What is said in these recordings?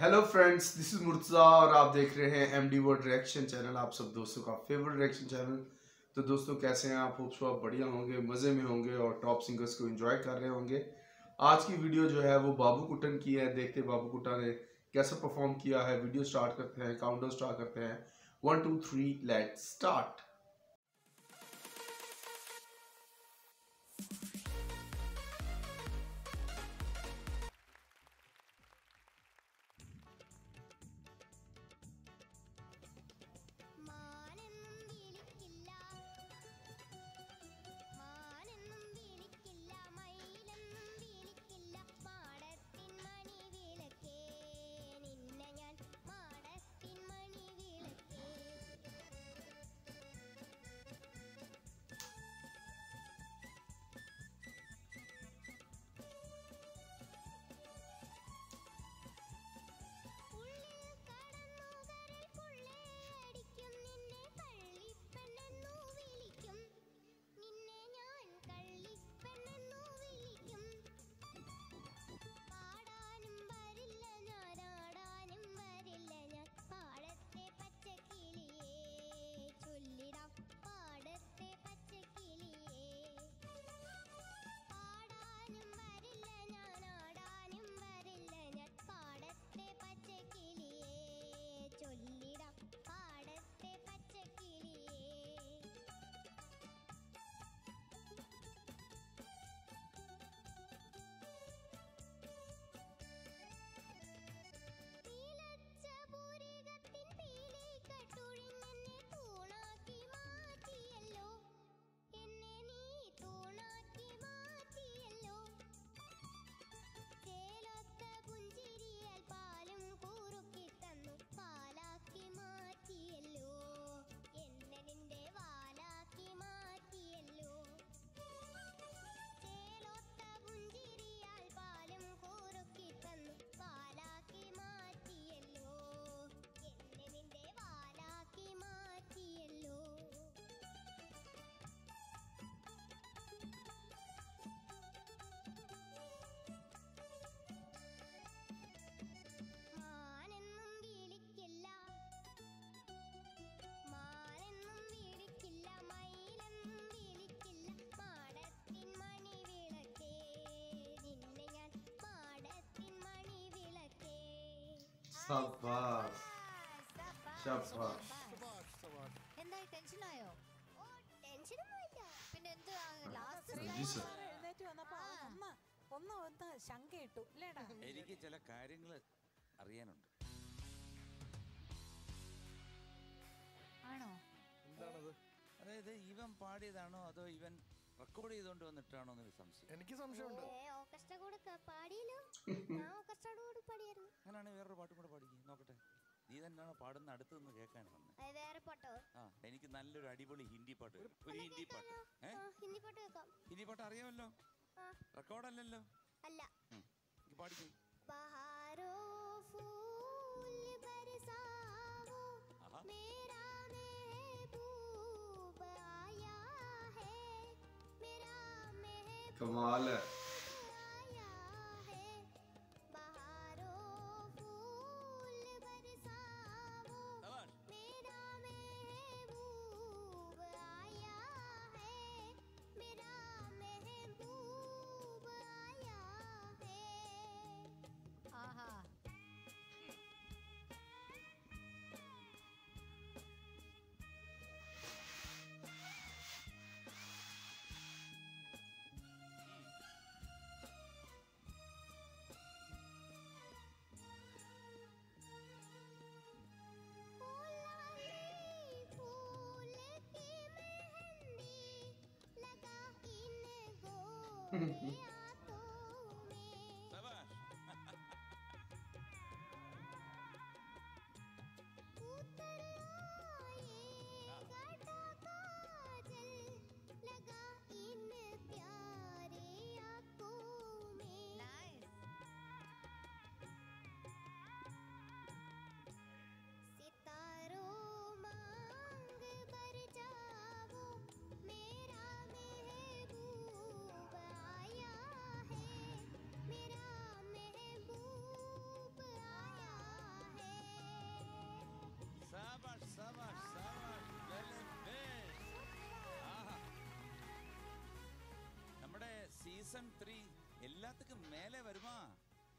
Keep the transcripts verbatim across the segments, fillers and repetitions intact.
Hello friends, this is Murtaza और आप देख रहे हैं एमडी वर्ल्ड रिएक्शन चैनल, आप सब दोस्तों का फेवरेट रिएक्शन चैनल। तो दोस्तों कैसे हैं आप? होप्स आप बढ़िया होंगे, मज़े में होंगे और टॉप सिंगर्स को एंजॉय कर रहे होंगे। आज की वीडियो जो है वो बाबू कुट्टन की है। देखते बाबू कुट्टन ने कैसा परफॉर्म किया है। वीडियो स्टार्ट करते हैं, काउंटडाउन स्टार्ट करते हैं, one two three let start. शाबाश शाबाश എന്തായി ടെൻഷൻ ആയോ? ഓ ടെൻഷൻ ഒന്നുമില്ല. പിന്നെ എന്താ ലാസ്റ്റ് എഴുന്നേറ്റ് വന്നപ്പോൾ ഒന്ന് ഒന്ന് ഒന്ന് ശങ്കേട്ടു ഇല്ലടാ. എനിക്ക് ചില കാര്യങ്ങൾ അറിയാനുണ്ട്. ആണോ? എന്താണത്? അതായത് ഇവൻ പാടിയതാണോ അതോ ഇവൻ റെക്കോർഡ് ചെയ്തുകൊണ്ട് വന്നിട്ടാണോ എന്ന് സംശയം. എനിക്ക് സംശയമുണ്ട്. ഏ ഓർക്കസ്ട്ര കൂടെ പാടിയില്ലോ? ഞാൻ ഓർക്കസ്ട്ര കൂടെ പാടിയായിരുന്നു. അങ്ങനാണ് വേറൊരു പാട്ട് കൂടെ പാടിക്ക് നോക്കട്ടെ. നീ തന്നെയാണ് പാടുന്ന അടുത്ത് നിന്ന് കേൾക്കാൻ വന്നത്. ഏ വേറെ പാട്ടോ? ആ എനിക്ക് നല്ലൊരു അടിപൊളി ഹിന്ദി പാട്ട്. ഒരു ഹിന്ദി പാട്ട്. ഏ ഹിന്ദി പാട്ട് കേൾക്കാം. ഹിന്ദി പാട്ട് അറിയാമല്ലോ? ആ റെക്കോർഡ് അല്ലല്ലോ. അല്ല. എനിക്ക് പാടിക്ക്. ബഹാരോ ഫൂൽ ബർസാവോ മേരാ महबूब आया है मेरा महबूब कमाल है। season three எல்லாத்துக்கு மேலே வருமா?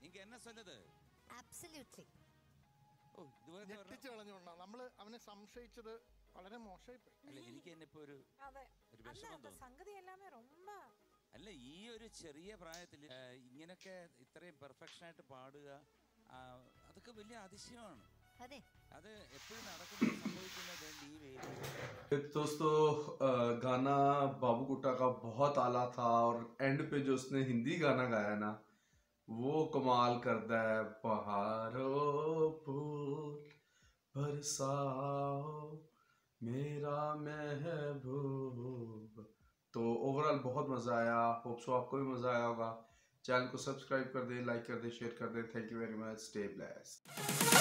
இங்க என்ன சொல்லுது? Absolutely. ஓ இதுவரை நெட்டிச்சு வளைஞ்சுன்னா നമ്മൾ അവനെ സംശയിച്ചது വളരെ മോശമായി പോയി. അല്ല എനിക്ക് എന്നെ ഇപ്പോ ഒരു അതെ അല്ല സംഗതി எல்லாமே ரொம்ப അല്ല ഈ ഒരു ചെറിയ പ്രായത്തിൽ ഇങ്ങനൊക്കെ ഇത്രയും പെർഫെക്ഷൻ ആയിട്ട് പാടുക അതൊക്കെ വലിയ അതിശയമാണ്. दोस्तों गाना बाबू कुट्टा का बहुत आला था और एंड पे जो उसने हिंदी गाना गाया ना वो कमाल करता है। पहाड़ों फूल बरसाओ मेरा महबूब। तो ओवरऑल बहुत मज़ा आया, होप सो आपको भी मज़ा आया होगा। चैनल को सब्सक्राइब कर दे, लाइक कर दे, शेयर कर दे। Thank you very much, stay blessed.